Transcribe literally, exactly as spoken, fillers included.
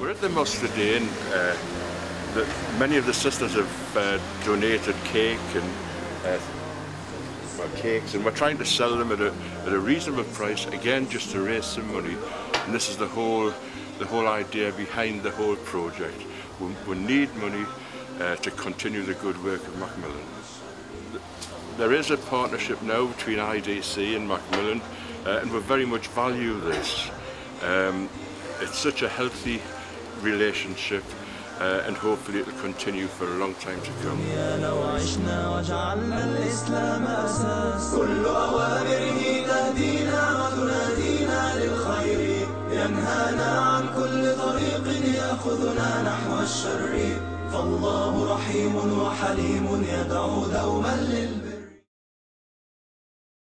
We're at the mosque today, and uh, the, many of the sisters have uh, donated cake and uh, well, cakes, and we're trying to sell them at a, at a reasonable price, again just to raise some money. And this is the whole the whole idea behind the whole project. We, we need money uh, to continue the good work of Macmillan. There is a partnership now between I D C and Macmillan, uh, and we very much value this. Um, it's such a healthy relationship, uh, and hopefully it'll continue for a long time to come.